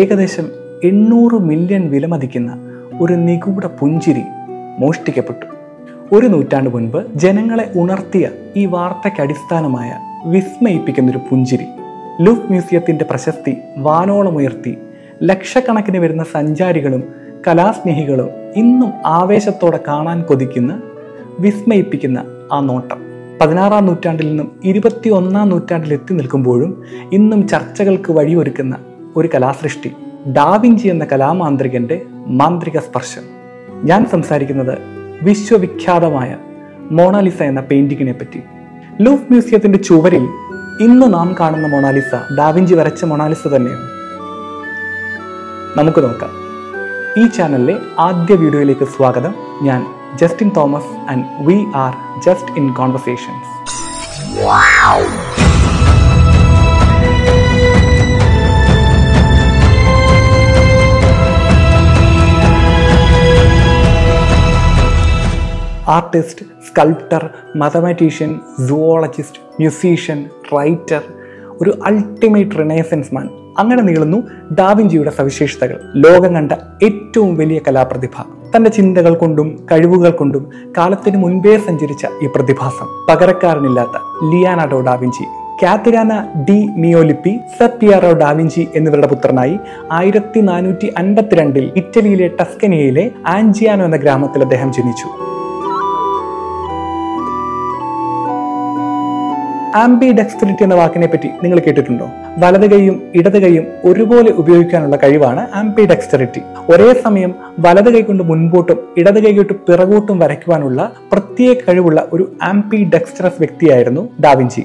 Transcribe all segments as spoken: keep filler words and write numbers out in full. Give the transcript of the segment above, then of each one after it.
ഏകദേശം എണ്ണൂറ് മില്യൺ വിലമതിക്കുന്ന ഒരു നിഗൂഢ പുഞ്ചിരി മോഷ്ടിക്കപ്പെട്ടു. ഒരു നൂറ്റാണ്ട് മുൻപ് ജനങ്ങളെ ഉണർത്തിയ ഈ വാർത്തയ്ക്ക് അടിസ്ഥാനമായ വിസ്മയിപ്പിക്കുന്നൊരു പുഞ്ചിരി ലൂവ്ർ മ്യൂസിയത്തിൻ്റെ പ്രശസ്തി വാനോളമുയർത്തി. ലക്ഷക്കണക്കിന് വരുന്ന സഞ്ചാരികളും കലാസ്നേഹികളും ഇന്നും ആവേശത്തോടെ കാണാൻ കൊതിക്കുന്ന വിസ്മയിപ്പിക്കുന്ന ആ നോട്ടം പതിനാറാം നൂറ്റാണ്ടിൽ നിന്നും ഇരുപത്തി ഒന്നാം നൂറ്റാണ്ടിൽ എത്തി നിൽക്കുമ്പോഴും ഇന്നും ചർച്ചകൾക്ക് വഴിയൊരുക്കുന്ന ഒരു കലാസൃഷ്ടി ഡാവിഞ്ചി എന്ന കലാമാന്ത്രികൻ്റെ മാന്ത്രിക സ്പർശം. ഞാൻ സംസാരിക്കുന്നത് വിശ്വവിഖ്യാതമായ മൊണാലിസ എന്ന പെയിൻറ്റിങ്ങിനെ പറ്റി. ലൂവ്ർ മ്യൂസിയത്തിൻ്റെ ചുവരിൽ ഇന്ന് നാം കാണുന്ന മൊണാലിസ ഡാവിഞ്ചി വരച്ച മൊണാലിസ തന്നെയാണ്. നമുക്ക് നോക്കാം. ഈ ചാനലിലെ ആദ്യ വീഡിയോയിലേക്ക് സ്വാഗതം. ഞാൻ Justin Thomas and we are just in conversations. Artist, sculptor, mathematician, zoologist, musician, writer, ഒരു അൾട്ടിമേറ്റ് റിനൈസൻസ് മാൻ. അങ്ങനെ നീളുന്നു ഡാവിഞ്ചിയുടെ സവിശേഷതകൾ. ലോകം കണ്ട ഏറ്റവും വലിയ കലാപ്രതിഭ. തൻ്റെ ചിന്തകൾ കൊണ്ടും കഴിവുകൾ കൊണ്ടും കാലത്തിന് മുൻപേ സഞ്ചരിച്ച ഈ പ്രതിഭാസം പകരക്കാരനില്ലാത്ത Leonardo da Vinci Caterina di Meo Lippi, sir Piero da Vinci എന്നിവരുടെ പുത്രനായി ആയിരത്തി നാനൂറ്റി അൻപത്തിരണ്ടിൽ ഇറ്റലിയിലെ ടസ്കനിയയിലെ ആൻജിയാനോ എന്ന ഗ്രാമത്തിൽ അദ്ദേഹം ജനിച്ചു. ആംബി ഡെക്സ്റ്റിലിറ്റി എന്ന വാക്കിനെ പറ്റി നിങ്ങൾ കേട്ടിട്ടുണ്ടോ? വലത് കൈയും ഇടത് കൈയും ഒരുപോലെ ഉപയോഗിക്കാനുള്ള കഴിവാണ് ആംബി ഡെക്സ്റ്റിലിറ്റി. ഒരേ സമയം വലത് കൈ കൊണ്ട് മുൻപോട്ടും ഇടത് കൈകൊണ്ട് പിറകോട്ടും വരയ്ക്കുവാനുള്ള പ്രത്യേക കഴിവുള്ള ഒരു ആംബി ഡെക്സ്റ്ററസ് വ്യക്തിയായിരുന്നു ഡാവിഞ്ചി.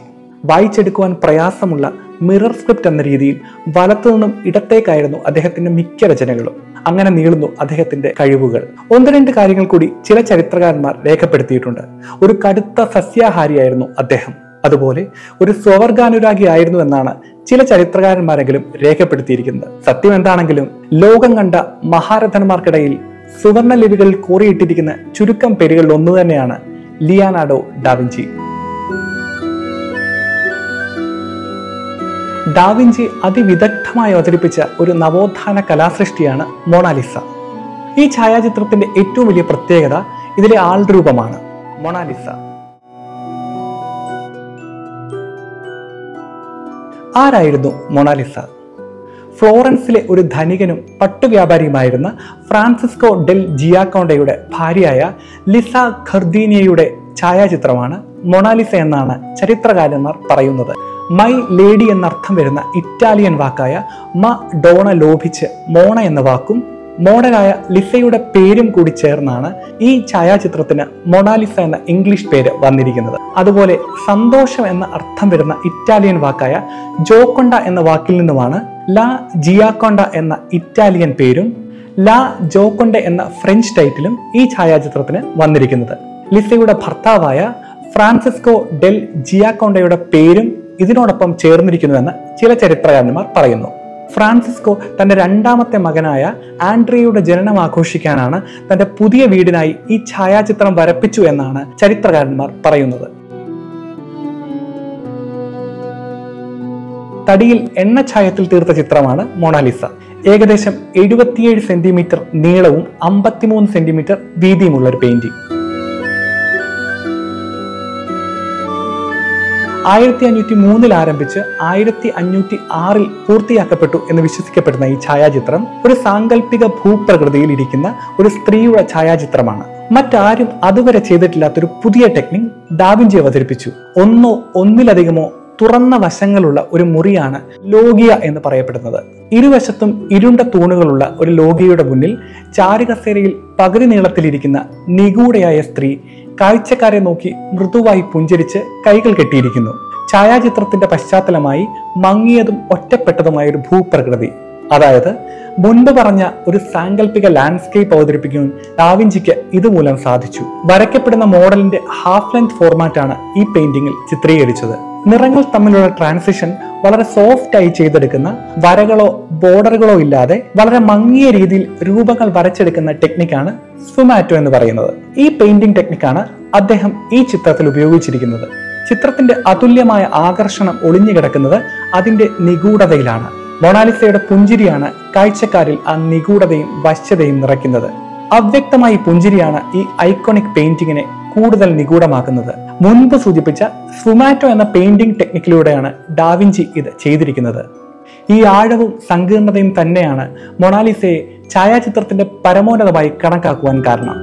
വായിച്ചെടുക്കുവാൻ പ്രയാസമുള്ള മിറർ സ്ക്രിപ്റ്റ് എന്ന രീതിയിൽ വലത്തുനിന്നും ഇടത്തേക്കായിരുന്നു അദ്ദേഹത്തിന്റെ മിക്ക രചനകളും. അങ്ങനെ നീളുന്നു അദ്ദേഹത്തിന്റെ കഴിവുകൾ. ഒന്ന് രണ്ട് കാര്യങ്ങൾ കൂടി ചില ചരിത്രകാരന്മാർ രേഖപ്പെടുത്തിയിട്ടുണ്ട്. ഒരു കടുത്ത സസ്യാഹാരിയായിരുന്നു അദ്ദേഹം. അതുപോലെ ഒരു സ്വവർഗാനുരാഗി ആയിരുന്നു എന്നാണ് ചില ചരിത്രകാരന്മാരെങ്കിലും രേഖപ്പെടുത്തിയിരിക്കുന്നത്. സത്യം എന്താണെങ്കിലും ലോകം കണ്ട മഹാരഥന്മാർക്കിടയിൽ സുവർണ ലിപികളിൽ കോറിയിട്ടിരിക്കുന്ന ചുരുക്കം പേരുകളിൽ ഒന്നു തന്നെയാണ് ലിയനാർഡോ ഡാവിഞ്ചി. ഡാവിഞ്ചി അതിവിദഗ്ധമായി അവതരിപ്പിച്ച ഒരു നവോത്ഥാന കലാസൃഷ്ടിയാണ് മൊണാലിസ. ഈ ഛായാചിത്രത്തിന്റെ ഏറ്റവും വലിയ പ്രത്യേകത ഇതിലെ ആൾരൂപമാണ് മൊണാലിസ. ആരായിരുന്നു മൊണാലിസ? ഫ്ലോറൻസിലെ ഒരു ധനികനും പട്ടുവ്യാപാരിയുമായിരുന്ന ഫ്രാൻസിസ്കോ ഡെൽ ജിയാക്കോണ്ടയുടെ ഭാര്യയായ ലിസ ഖർദീനിയയുടെ ഛായാചിത്രമാണ് മൊണാലിസ എന്നാണ് ചരിത്രകാരന്മാർ പറയുന്നത്. മൈ ലേഡി എന്നർത്ഥം വരുന്ന ഇറ്റാലിയൻ വാക്കായ മ ഡോണ ലോഭിച്ച് മോണ എന്ന വാക്കും മോഡലായ ലിസയുടെ പേരും കൂടി ചേർന്നാണ് ഈ ഛായാചിത്രത്തിന് മൊണാലിസ എന്ന ഇംഗ്ലീഷ് പേര് വന്നിരിക്കുന്നത്. അതുപോലെ സന്തോഷം എന്ന അർത്ഥം വരുന്ന ഇറ്റാലിയൻ വാക്കായ ജോക്കൊണ്ട എന്ന വാക്കിൽ നിന്നുമാണ് ലാ ജിയാക്കൊണ്ട എന്ന ഇറ്റാലിയൻ പേരും ലാ ജോക്കൊണ്ടെ എന്ന ഫ്രഞ്ച് ടൈറ്റിലും ഈ ഛായാചിത്രത്തിന് വന്നിരിക്കുന്നത്. ലിസയുടെ ഭർത്താവായ ഫ്രാൻസിസ്കോ ഡെൽ ജിയാക്കൊണ്ടയുടെ പേരും ഇതിനോടൊപ്പം ചേർന്നിരിക്കുന്നുവെന്ന് ചില ചരിത്രകാരന്മാർ പറയുന്നു. ഫ്രാൻസിസ്കോ തൻ്റെ രണ്ടാമത്തെ മകനായ ആൻഡ്രിയയുടെ ജനനം ആഘോഷിക്കാനാണ് തൻ്റെ പുതിയ വീടിനായി ഈ ഛായാചിത്രം വരപ്പിച്ചു എന്നാണ് ചരിത്രകാരന്മാർ പറയുന്നത്. തടിയിൽ എണ്ണച്ചായത്തിൽ തീർത്ത ചിത്രമാണ് മൊണാലിസ. ഏകദേശം എഴുപത്തിയേഴ് സെന്റിമീറ്റർ നീളവും അമ്പത്തിമൂന്ന് സെന്റിമീറ്റർ വീതിയുമുള്ള ഒരു പെയിന്റിംഗ്. ആയിരത്തി അഞ്ഞൂറ്റി മൂന്നിൽ ആരംഭിച്ച് ആയിരത്തി അഞ്ഞൂറ്റി ആറിൽ പൂർത്തിയാക്കപ്പെട്ടു എന്ന് വിശ്വസിക്കപ്പെടുന്ന ഈ ഛായാചിത്രം ഒരു സാങ്കല്പിക ഭൂപ്രകൃതിയിൽ ഇരിക്കുന്ന ഒരു സ്ത്രീയുടെ ഛായാചിത്രമാണ്. മറ്റാരും അതുവരെ ചെയ്തിട്ടില്ലാത്തൊരു പുതിയ ടെക്നിക് ഡാവിഞ്ചി അവതരിപ്പിച്ചു. ഒന്നോ ഒന്നിലധികമോ തുറന്ന വശങ്ങളുള്ള ഒരു മുറിയാണ് ലോഗിയ എന്ന് പറയപ്പെടുന്നത്. ഇരുവശത്തും ഇരുണ്ട തൂണുകളുള്ള ഒരു ലോഗിയയുടെ മുന്നിൽ ചാരുകസേരയിൽ പകുതി നീളത്തിലിരിക്കുന്ന നിഗൂഢയായ സ്ത്രീ കാഴ്ചക്കാരെ നോക്കി മൃദുവായി പുഞ്ചരിച്ച് കൈകൾ കെട്ടിയിരിക്കുന്നു. ഛായാചിത്രത്തിന്റെ പശ്ചാത്തലമായി മങ്ങിയതും ഒറ്റപ്പെട്ടതുമായ ഒരു ഭൂപ്രകൃതി, അതായത് മുൻപ് പറഞ്ഞ ഒരു സാങ്കല്പിക ലാൻഡ്സ്കേപ്പ് അവതരിപ്പിക്കാൻ ഡാവിഞ്ചിക്ക് ഇതുമൂലം സാധിച്ചു. വരയ്ക്കപ്പെടുന്ന മോഡലിന്റെ ഹാഫ് ലെങ്ത് ഫോർമാറ്റാണ് ഈ പെയിന്റിംഗിൽ ചിത്രീകരിച്ചത്. നിറങ്ങൾ തമ്മിലുള്ള ട്രാൻസിഷൻ വളരെ സോഫ്റ്റായി ചെയ്തെടുക്കുന്ന, വരകളോ ബോർഡറുകളോ ഇല്ലാതെ വളരെ മങ്ങിയ രീതിയിൽ രൂപങ്ങൾ വരച്ചെടുക്കുന്ന ടെക്നിക്കാണ് സ്ഫുമാറ്റോ എന്ന് പറയുന്നത്. ഈ പെയിന്റിംഗ് ടെക്നിക്കാണ് അദ്ദേഹം ഈ ചിത്രത്തിൽ ഉപയോഗിച്ചിരിക്കുന്നത്. ചിത്രത്തിന്റെ അതുല്യമായ ആകർഷണം ഒളിഞ്ഞുകിടക്കുന്നത് അതിന്റെ നിഗൂഢതയിലാണ്. മൊണാലിസയുടെ പുഞ്ചിരിയാണ് കാഴ്ചക്കാരിൽ ആ നിഗൂഢതയും വശ്യതയും നിറയ്ക്കുന്നത്. അവ്യക്തമായ പുഞ്ചിരിയാണ് ഈ ഐക്കോണിക് പെയിന്റിങ്ങിനെ കൂടുതൽ നിഗൂഢമാക്കുന്നത്. മുൻപ് സൂചിപ്പിച്ച സ്ഫുമാറ്റോ എന്ന പെയിന്റിംഗ് ടെക്നിക്കിലൂടെയാണ് ഡാവിഞ്ചി ഇത് ചെയ്തിരിക്കുന്നത്. ഈ ആഴവും സങ്കീർണതയും തന്നെയാണ് മൊണാലിസയെ ഛായാചിത്രത്തിന്റെ പരമോന്നതമായി കണക്കാക്കുവാൻ കാരണം.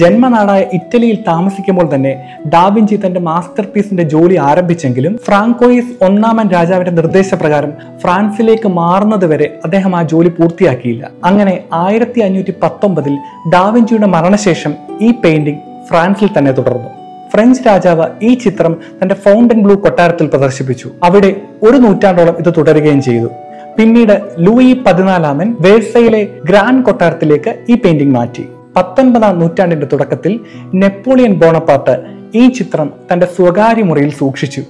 ജന്മനാടായ ഇറ്റലിയിൽ താമസിക്കുമ്പോൾ തന്നെ ഡാവിഞ്ചി തന്റെ മാസ്റ്റർ പീസിന്റെ ജോലി ആരംഭിച്ചെങ്കിലും ഫ്രാങ്കോയിസ് ഒന്നാമൻ രാജാവിന്റെ നിർദ്ദേശപ്രകാരം ഫ്രാൻസിലേക്ക് മാറുന്നതുവരെ അദ്ദേഹം ആ ജോലി പൂർത്തിയാക്കിയില്ല. അങ്ങനെ ആയിരത്തി അഞ്ഞൂറ്റി പത്തൊമ്പതിൽ ഡാവിഞ്ചിയുടെ മരണശേഷം ഈ പെയിന്റിംഗ് ഫ്രാൻസിൽ തന്നെ തുടർന്നു. ഫ്രഞ്ച് രാജാവ് ഈ ചിത്രം തന്റെ ഫൗണ്ടൻ ബ്ലൂ കൊട്ടാരത്തിൽ പ്രദർശിപ്പിച്ചു. അവിടെ ഒരു നൂറ്റാണ്ടോളം ഇത് തുടരുകയും ചെയ്തു. പിന്നീട് ലൂയി പതിനാലാമൻ വേഴ്സയിലെ ഗ്രാൻഡ് കൊട്ടാരത്തിലേക്ക് ഈ പെയിന്റിംഗ് മാറ്റി. പത്തൊൻപതാം നൂറ്റാണ്ടിന്റെ തുടക്കത്തിൽ നെപ്പോളിയൻ ബോണപ്പാർട്ട് ഈ ചിത്രം തന്റെ സ്വകാര്യ മുറിയിൽ സൂക്ഷിച്ചു.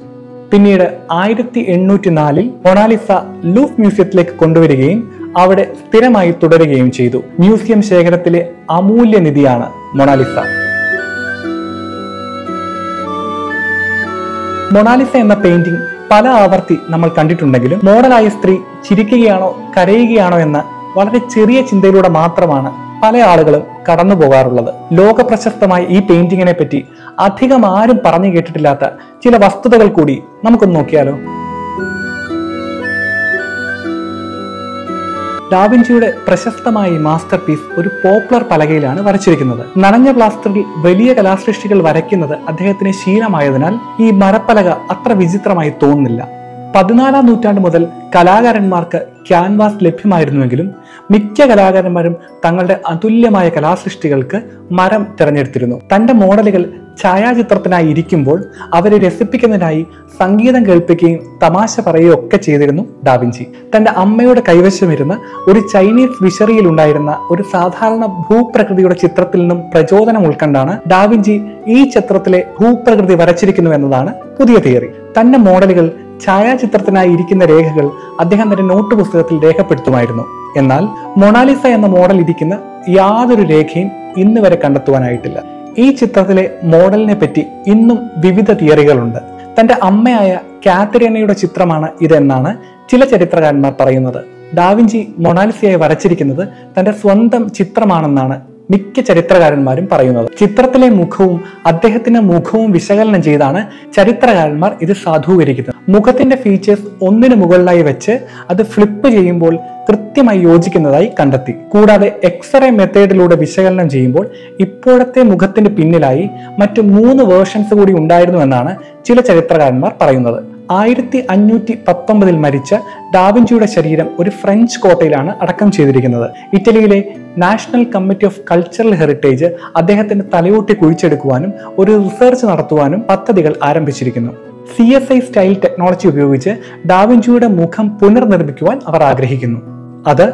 പിന്നീട് ആയിരത്തി എണ്ണൂറ്റി നാലിൽ മൊണാലിസ ലൂവ്ർ മ്യൂസിയത്തിലേക്ക് കൊണ്ടുവരികയും അവിടെ സ്ഥിരമായി തുടരുകയും ചെയ്തു. മ്യൂസിയം ശേഖരത്തിലെ അമൂല്യ നിധിയാണ് മൊണാലിസ. മൊണാലിസ എന്ന പെയിന്റിംഗ് പല ആവർത്തി നമ്മൾ കണ്ടിട്ടുണ്ടെങ്കിലും മോഡലായ സ്ത്രീ ചിരിക്കുകയാണോ കരയുകയാണോ എന്ന വളരെ ചെറിയ ചിന്തയിലൂടെ മാത്രമാണ് പല ആളുകളും കടന്നു പോകാറുള്ളത്. ലോക പ്രശസ്തമായ ഈ പെയിന്റിങ്ങിനെ പറ്റി അധികം ആരും പറഞ്ഞു കേട്ടിട്ടില്ലാത്ത ചില വസ്തുതകൾ കൂടി നമുക്കൊന്ന് നോക്കിയാലോ. ഡാവിഞ്ചിയുടെ പ്രശസ്തമായ മാസ്റ്റർ പീസ് ഒരു പോപ്പുലർ പലകയിലാണ് വരച്ചിരിക്കുന്നത്. നനഞ്ഞ പ്ലാസ്റ്ററിൽ വലിയ കലാസൃഷ്ടികൾ വരയ്ക്കുന്നത് അദ്ദേഹത്തിന് ശീലമായതിനാൽ ഈ മരപ്പലക അത്ര വിചിത്രമായി തോന്നുന്നില്ല. പതിനാലാം നൂറ്റാണ്ട് മുതൽ കലാകാരന്മാർക്ക് ക്യാൻവാസ് ലഭ്യമായിരുന്നുവെങ്കിലും മിക്ക കലാകാരന്മാരും തങ്ങളുടെ അതുല്യമായ കലാസൃഷ്ടികൾക്ക് മരം തിരഞ്ഞെടുത്തിരുന്നു. തൻ്റെ മോഡലുകൾ ഛായാചിത്രത്തിനായി ഇരിക്കുമ്പോൾ അവരെ രസിപ്പിക്കുന്നതിനായി സംഗീതം കേൾപ്പിക്കുകയും തമാശ പറയുകയും ഒക്കെ ചെയ്തിരുന്നു ഡാവിഞ്ചി. തൻ്റെ അമ്മയുടെ കൈവശമിരുന്ന് ഒരു ചൈനീസ് വിശറിയിൽ ഉണ്ടായിരുന്ന ഒരു സാധാരണ ഭൂപ്രകൃതിയുടെ ചിത്രത്തിൽ നിന്നും പ്രചോദനം ഉൾക്കൊണ്ടാണ് ഡാവിഞ്ചി ഈ ചിത്രത്തിലെ ഭൂപ്രകൃതി വരച്ചിരിക്കുന്നു എന്നതാണ് പുതിയ തിയറി. തൻ്റെ മോഡലുകൾ ഛായാചിത്രത്തിനായി ഇരിക്കുന്ന രേഖകൾ അദ്ദേഹം തന്റെ നോട്ട് പുസ്തകത്തിൽ രേഖപ്പെടുത്തുമായിരുന്നു. എന്നാൽ മൊണാലിസ എന്ന മോഡൽ ഇരിക്കുന്ന യാതൊരു രേഖയും ഇന്ന് വരെ കണ്ടെത്തുവാനായിട്ടില്ല. ഈ ചിത്രത്തിലെ മോഡലിനെ പറ്റി ഇന്നും വിവിധ തിയറികളുണ്ട്. തന്റെ അമ്മയായ കാത്തരീനയുടെ ചിത്രമാണ് ഇതെന്നാണ് ചില ചരിത്രകാരന്മാർ പറയുന്നത്. ഡാവിഞ്ചി മൊണാലിസയായി വരച്ചിരിക്കുന്നത് തന്റെ സ്വന്തം ചിത്രമാണെന്നാണ് മിക്ക ചരിത്രകാരന്മാരും പറയുന്നത്. ചിത്രത്തിലെ മുഖവും അദ്ദേഹത്തിന്റെ മുഖവും വിശകലനം ചെയ്താണ് ചരിത്രകാരന്മാർ ഇത് സാധൂകരിക്കുന്നത്. മുഖത്തിന്റെ ഫീച്ചേഴ്സ് ഒന്നിനു മുകളിലായി വെച്ച് അത് ഫ്ലിപ്പ് ചെയ്യുമ്പോൾ കൃത്യമായി യോജിക്കുന്നതായി കണ്ടെത്തി. കൂടാതെ എക്സ്റേ മെത്തേഡിലൂടെ വിശകലനം ചെയ്യുമ്പോൾ ഇപ്പോഴത്തെ മുഖത്തിന് പിന്നിലായി മറ്റു മൂന്ന് വേർഷൻസ് കൂടി ഉണ്ടായിരുന്നു എന്നാണ് ചില ചരിത്രകാരന്മാർ പറയുന്നത്. ആയിരത്തി അഞ്ഞൂറ്റി പത്തൊമ്പതിൽ മരിച്ച ഡാവിഞ്ചിയുടെ ശരീരം ഒരു ഫ്രഞ്ച് കോട്ടയിലാണ് അടക്കം ചെയ്തിരിക്കുന്നത്. ഇറ്റലിയിലെ national committee of cultural heritage അദ്ദേഹത്തിന്റെ തലയോട്ടി കുഴിച്ചെടുക്കുവാനും ഒരു റിസർച്ച് നടത്തുവാനും പദ്ധതികൾ ആരംഭിച്ചിരിക്കുന്നു. C S I style technology ഉപയോഗിച്ച് ഡാവിഞ്ചിയുടെ മുഖം പുനർനിർമ്മിക്കുവാൻ അവർ ആഗ്രഹിക്കുന്നു. അത്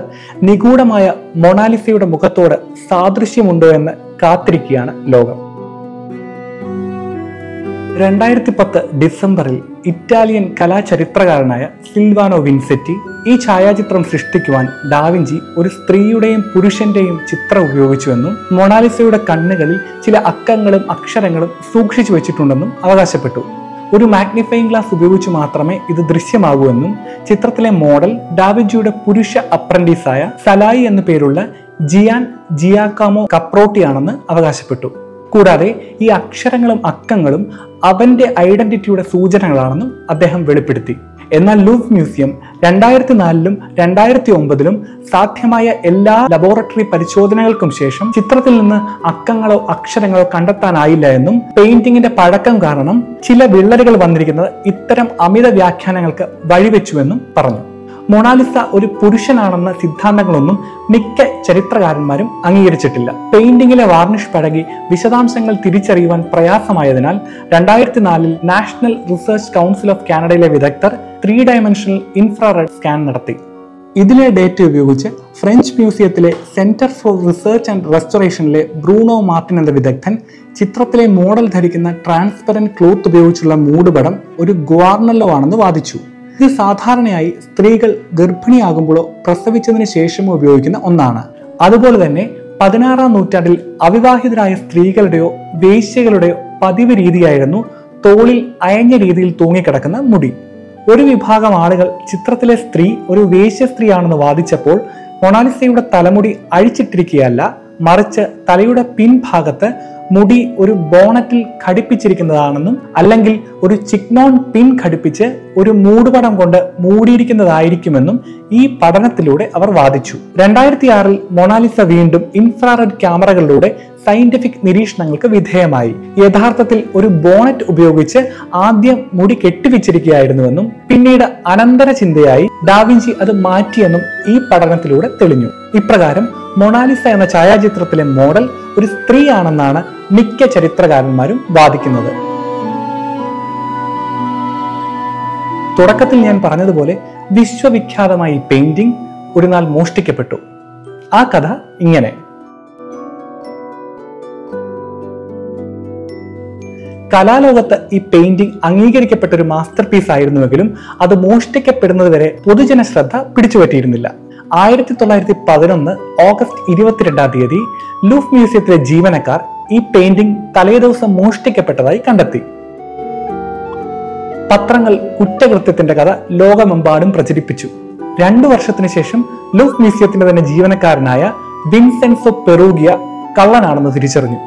നിഗൂഢമായ മൊണാലിസയുടെ മുഖത്തോട് സാദൃശ്യമുണ്ടോ എന്ന് കാത്തിരിക്കുകയാണ് ലോകം. രണ്ടായിരത്തി പത്ത് ഡിസംബറിൽ ഇറ്റാലിയൻ കലാചരിത്രകാരനായ സിൽവാനോ വിൻസെറ്റി ഈ ഛായാചിത്രം സൃഷ്ടിക്കുവാൻ ഡാവിഞ്ചി ഒരു സ്ത്രീയുടെയും പുരുഷന്റെയും ചിത്രം ഉപയോഗിച്ചുവെന്നും മൊണാലിസയുടെ കണ്ണുകളിൽ ചില അക്കങ്ങളും അക്ഷരങ്ങളും സൂക്ഷിച്ചു വെച്ചിട്ടുണ്ടെന്നും അവകാശപ്പെട്ടു. ഒരു മാഗ്നിഫൈയിങ് ഗ്ലാസ് ഉപയോഗിച്ച് മാത്രമേ ഇത് ദൃശ്യമാകൂ എന്നും ചിത്രത്തിലെ മോഡൽ ഡാവിഞ്ചിയുടെ പുരുഷ അപ്രന്റീസായ സലായി എന്നു പേരുള്ള ജിയാൻ ജിയാക്കാമോ കപ്രോട്ടിയാണെന്ന് അവകാശപ്പെട്ടു. കൂടാതെ ഈ അക്ഷരങ്ങളും അക്കങ്ങളും അവന്റെ ഐഡന്റിറ്റിയുടെ സൂചനകളാണെന്നും അദ്ദേഹം വെളിപ്പെടുത്തി. എന്നാൽ ലൂവ്ർ മ്യൂസിയം രണ്ടായിരത്തി നാലിലും രണ്ടായിരത്തി ഒമ്പതിലും സാധ്യമായ എല്ലാ ലബോറട്ടറി പരിശോധനകൾക്കും ശേഷം ചിത്രത്തിൽ നിന്ന് അക്കങ്ങളോ അക്ഷരങ്ങളോ കണ്ടെത്താനായില്ല എന്നും പെയിന്റിങ്ങിന്റെ പഴക്കം കാരണം ചില വിള്ളലുകൾ വന്നിരിക്കുന്നത് ഇത്തരം അമിത വ്യാഖ്യാനങ്ങൾക്ക് വഴിവെച്ചുവെന്നും പറഞ്ഞു. മൊണാലിസ ഒരു പുരുഷനാണെന്ന സിദ്ധാന്തങ്ങളൊന്നും മിക്ക ചരിത്രകാരന്മാരും അംഗീകരിച്ചിട്ടില്ല. പെയിന്റിങ്ങിലെ വാർണിഷ് പഴകി വിശദാംശങ്ങൾ തിരിച്ചറിയുവാൻ പ്രയാസമായതിനാൽ രണ്ടായിരത്തി നാലിൽ നാഷണൽ റിസർച്ച് കൗൺസിൽ ഓഫ് കാനഡയിലെ വിദഗ്ധർ ത്രീ ഡയമെൻഷണൽ ഇൻഫ്രാറെഡ് സ്കാൻ നടത്തി. ഇതിലെ ഡേറ്റ ഉപയോഗിച്ച് ഫ്രഞ്ച് മ്യൂസിയത്തിലെ സെന്റർ ഫോർ റിസർച്ച് ആൻഡ് റെസ്റ്റോറേഷനിലെ ബ്രൂണോ മാർട്ടിൻ എന്ന വിദഗ്ധൻ ചിത്രത്തിലെ മോഡൽ ധരിക്കുന്ന ട്രാൻസ്പെറന്റ് ക്ലോത്ത് ഉപയോഗിച്ചുള്ള മൂടുപടം ഒരു ഗുവാർണല്ലോ ആണെന്ന് വാദിച്ചു. ഇത് സാധാരണയായി സ്ത്രീകൾ ഗർഭിണിയാകുമ്പോഴോ പ്രസവിച്ചതിന് ശേഷമോ ഉപയോഗിക്കുന്ന ഒന്നാണ്. അതുപോലെ തന്നെ പതിനാറാം നൂറ്റാണ്ടിൽ അവിവാഹിതരായ സ്ത്രീകളുടെയോ വേശ്യകളുടെയോ പതിവ് രീതിയായിരുന്നു തോളിൽ അയഞ്ഞ രീതിയിൽ തൂങ്ങിക്കിടക്കുന്ന മുടി. ഒരു വിഭാഗം ആളുകൾ ചിത്രത്തിലെ സ്ത്രീ ഒരു വേശ്യ സ്ത്രീയാണെന്ന് വാദിച്ചപ്പോൾ മൊണാലിസയുടെ തലമുടി അഴിച്ചിട്ടിരിക്കുകയല്ല, മറിച്ച് തലയുടെ പിൻഭാഗത്ത് മുടി ഒരു ബോണറ്റിൽ ഘടിപ്പിച്ചിരിക്കുന്നതാണെന്നും അല്ലെങ്കിൽ ഒരു ചിക്നോൺ പിൻ ഘടിപ്പിച്ച് ഒരു മൂടുപടം കൊണ്ട് മൂടിയിരിക്കുന്നതായിരിക്കുമെന്നും ഈ പഠനത്തിലൂടെ അവർ വാദിച്ചു. രണ്ടായിരത്തി ആറിൽ മൊണാലിസ വീണ്ടും ഇൻഫ്രാറെഡ് ക്യാമറകളിലൂടെ സയന്റിഫിക് നിരീക്ഷണങ്ങൾക്ക് വിധേയമായി. യഥാർത്ഥത്തിൽ ഒരു ബോണറ്റ് ഉപയോഗിച്ച് ആദ്യം മുടി കെട്ടിവെച്ചിരിക്കുകയായിരുന്നുവെന്നും പിന്നീട് അനന്തര ചിന്തയായി ഡാവിഞ്ചി അത് മാറ്റിയെന്നും ഈ പഠനത്തിലൂടെ തെളിഞ്ഞു. ഇപ്രകാരം മൊണാലിസ എന്ന ഛായാചിത്രത്തിലെ മോഡൽ ഒരു സ്ത്രീയാണെന്നാണ് മിക്ക ചരിത്രകാരന്മാരും വാദിക്കുന്നത്. തുടക്കത്തിൽ ഞാൻ പറഞ്ഞതുപോലെ വിശ്വവിഖ്യാതമായ ഈ പെയിന്റിംഗ് ഒരു നാൾ മോഷ്ടിക്കപ്പെട്ടു. ആ കഥ ഇങ്ങനെ. കലാലോകത്ത് ഈ പെയിന്റിംഗ് അംഗീകരിക്കപ്പെട്ട ഒരു മാസ്റ്റർ പീസ് ആയിരുന്നുവെങ്കിലും അത് മോഷ്ടിക്കപ്പെടുന്നത് വരെ പൊതുജന ശ്രദ്ധ പിടിച്ചുപറ്റിയിരുന്നില്ല. ആയിരത്തി തൊള്ളായിരത്തി പതിനൊന്ന് ഓഗസ്റ്റ് ഇരുപത്തിരണ്ടാം തീയതി ലൂഫ് മ്യൂസിയത്തിലെ ജീവനക്കാർ ഈ പെയിന്റിംഗ് തലേദിവസം മോഷ്ടിക്കപ്പെട്ടതായി കണ്ടെത്തി. പത്രങ്ങൾ കുറ്റകൃത്യത്തിന്റെ കഥ ലോകമെമ്പാടും പ്രചരിപ്പിച്ചു. രണ്ടു വർഷത്തിന് ശേഷം ലൂഫ് മ്യൂസിയത്തിന്റെ തന്നെ ജീവനക്കാരനായ വിൻസെൻസോ പെറൂഗിയ കള്ളനാണെന്ന് തിരിച്ചറിഞ്ഞു.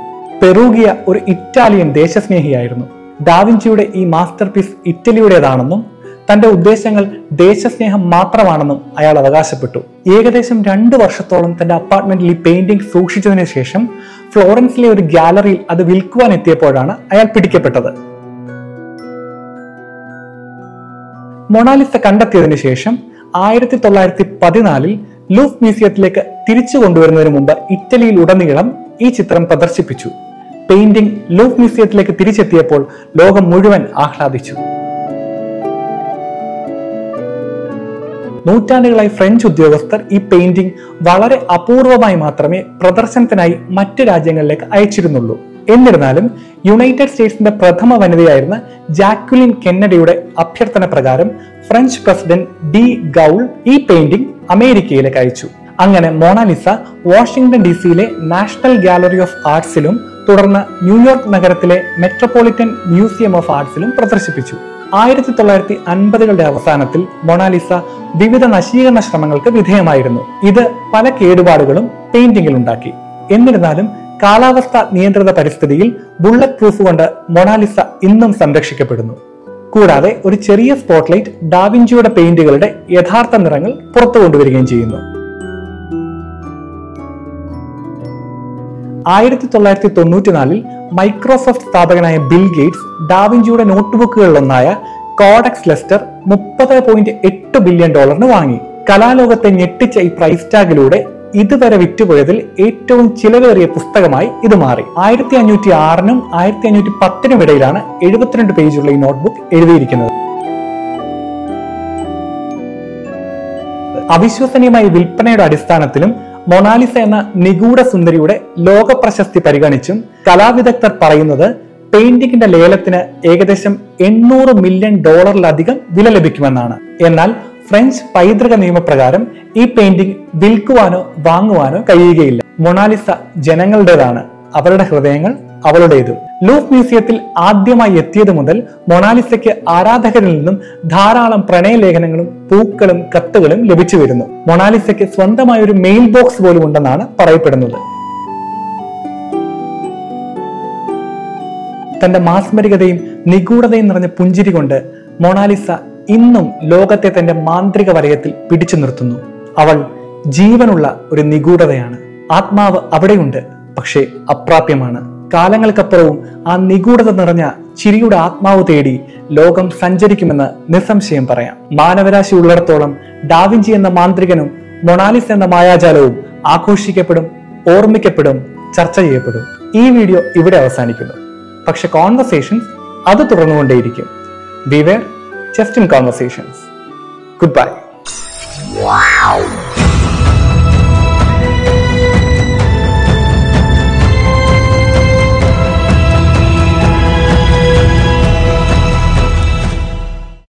പെറൂഗിയ ഒരു ഇറ്റാലിയൻ ദേശസ്നേഹിയായിരുന്നു. ഡാവിഞ്ചിയുടെ ഈ മാസ്റ്റർ പീസ് ഇറ്റലിയുടേതാണെന്നും തന്റെ ഉദ്ദേശങ്ങൾ ദേശസ്നേഹം മാത്രമാണെന്നും അയാൾ അവകാശപ്പെട്ടു. ഏകദേശം രണ്ടു വർഷത്തോളം തന്റെ അപ്പാർട്ട്മെന്റിൽ ഈ പെയിന്റിംഗ് സൂക്ഷിച്ചതിനു ശേഷം ഫ്ലോറൻസിലെ ഒരു ഗാലറിയിൽ അത് വിൽക്കുവാൻ എത്തിയപ്പോഴാണ് അയാൾ പിടിക്കപ്പെട്ടത്. മൊണാലിസ കണ്ടെത്തിയതിനു ശേഷം ആയിരത്തി തൊള്ളായിരത്തി പതിനാലിൽ ലൂഫ് മ്യൂസിയത്തിലേക്ക് തിരിച്ചു കൊണ്ടുവരുന്നതിന് മുമ്പ് ഇറ്റലിയിൽ ഉടനീളം ഈ ചിത്രം പ്രദർശിപ്പിച്ചു. പെയിന്റിംഗ് ലൂഫ് മ്യൂസിയത്തിലേക്ക് തിരിച്ചെത്തിയപ്പോൾ ലോകം മുഴുവൻ ആഹ്ലാദിച്ചു. നൂറ്റാണ്ടുകളായി ഫ്രഞ്ച് ഉദ്യോഗസ്ഥർ ഈ പെയിന്റിംഗ് വളരെ അപൂർവമായി മാത്രമേ പ്രദർശനത്തിനായി മറ്റു രാജ്യങ്ങളിലേക്ക് അയച്ചിരുന്നുള്ളൂ. എന്നിരുന്നാലും യുണൈറ്റഡ് സ്റ്റേറ്റ്സിന്റെ പ്രഥമ വനിതയായിരുന്ന ജാക്വലിൻ കെന്നഡിയുടെ അഭ്യർത്ഥന പ്രകാരം ഫ്രഞ്ച് പ്രസിഡന്റ് ഡി ഗൗൾ ഈ പെയിന്റിംഗ് അമേരിക്കയിലേക്ക് അയച്ചു. അങ്ങനെ Mona Lisa Washington D C national gallery of ആർട്സിലും തുടർന്ന് ന്യൂയോർക്ക് നഗരത്തിലെ മെട്രോപൊളിറ്റൻ മ്യൂസിയം ഓഫ് ആർട്സിലും പ്രദർശിപ്പിച്ചു. ആയിരത്തി തൊള്ളായിരത്തി അൻപതുകളുടെ അവസാനത്തിൽ മൊണാലിസ വിവിധ നശീകരണ ശ്രമങ്ങൾക്ക് വിധേയമായിരുന്നു. ഇത് പല കേടുപാടുകളും പെയിന്റിംഗിൽ ഉണ്ടാക്കി. എന്നിരുന്നാലും കാലാവസ്ഥാ നിയന്ത്രിത പരിസ്ഥിതിയിൽ ബുള്ളറ്റ് പ്രൂഫ് കൊണ്ട് മൊണാലിസ ഇന്നും സംരക്ഷിക്കപ്പെടുന്നു. കൂടാതെ ഒരു ചെറിയ സ്പോട്ട്ലൈറ്റ് ഡാവിഞ്ചിയുടെ പെയിന്റുകളുടെ യഥാർത്ഥ നിറങ്ങൾ പുറത്തു കൊണ്ടുവരികയും ചെയ്യുന്നു. ആയിരത്തി തൊള്ളായിരത്തി തൊണ്ണൂറ്റിനാലിൽ മൈക്രോസോഫ്റ്റ് സ്ഥാപകനായ ബിൽ ഗേറ്റ്സ് ഡാവിഞ്ചിയുടെ നോട്ട്ബുക്കുകളിലൊന്നായ കോഡക്സ് ലെസ്റ്റർ മുപ്പത് പോയിന്റ് എട്ട് ബില്യൺ ഡോളറിന് വാങ്ങി. കലാലോകത്തെ ഞെട്ടിച്ച ഈ പ്രൈസ് ടാഗിലൂടെ ഇതുവരെ വിറ്റുപോയതിൽ ഏറ്റവും ചിലവേറിയ പുസ്തകമായി ഇത് മാറി. ആയിരത്തി അഞ്ഞൂറ്റി ആറിനും ആയിരത്തി അഞ്ഞൂറ്റി പത്തിനും ഇടയിലാണ് എഴുപത്തിരണ്ട് പേജുള്ള ഈ നോട്ട്ബുക്ക് എഴുതിയിരിക്കുന്നത്. അവിശ്വസനീയമായ വിൽപ്പനയുടെ അടിസ്ഥാനത്തിലും മൊണാലിസ എന്ന നിഗൂഢ സുന്ദരിയുടെ ലോക പ്രശസ്തി പരിഗണിച്ചും കലാവിദഗ്ധർ പറയുന്നത് പെയിന്റിംഗിന്റെ ലേലത്തിന് ഏകദേശം എണ്ണൂറ് മില്യൺ ഡോളറിലധികം വില ലഭിക്കുമെന്നാണ്. എന്നാൽ ഫ്രഞ്ച് പൈതൃക നിയമപ്രകാരം ഈ പെയിന്റിംഗ് വിൽക്കുവാനോ വാങ്ങുവാനോ കഴിയുകയില്ല. മൊണാലിസ ജനങ്ങളുടേതാണ്, അവരുടെ ഹൃദയങ്ങൾ അവളുടേതും. ലൂഫ് മ്യൂസിയത്തിൽ ആദ്യമായി എത്തിയത് മുതൽ മൊണാലിസയ്ക്ക് ആരാധകരിൽ നിന്നും ധാരാളം പ്രണയലേഖനങ്ങളും പൂക്കളും കത്തുകളും ലഭിച്ചു വരുന്നു. മൊണാലിസയ്ക്ക് സ്വന്തമായ ഒരു മെയിൽ ബോക്സ് പോലും ഉണ്ടെന്നാണ് പറയപ്പെടുന്നത്. തന്റെ മാസ്മരികതയും നിഗൂഢതയും നിറഞ്ഞ പുഞ്ചിരി കൊണ്ട് മൊണാലിസ ഇന്നും ലോകത്തെ തന്റെ മാന്ത്രിക വലയത്തിൽ പിടിച്ചു നിർത്തുന്നു. അവൾ ജീവനുള്ള ഒരു നിഗൂഢതയാണ്. ആത്മാവ് അവിടെയുണ്ട്, പക്ഷേ അപ്രാപ്യമാണ്. കാലങ്ങൾക്കപ്പുറവും ആ നിഗൂഢത നിറഞ്ഞ ചിരിയുടെ ആത്മാവ് തേടി ലോകം സഞ്ചരിക്കുമെന്ന് നിസ്സംശയം പറയാം. മാനവരാശി ഉള്ളിടത്തോളം ഡാവിഞ്ചി എന്ന മാന്ത്രികനും മൊണാലിസ എന്ന മായാജാലവും ആഘോഷിക്കപ്പെടും, ഓർമ്മിക്കപ്പെടും, ചർച്ച ചെയ്യപ്പെടും. ഈ വീഡിയോ ഇവിടെ അവസാനിക്കുന്നു. പക്ഷെ കോൺവെർസേഷൻസ് അത് തുടർന്നുകൊണ്ടേയിരിക്കും. Beware, just in conversations. Good bye.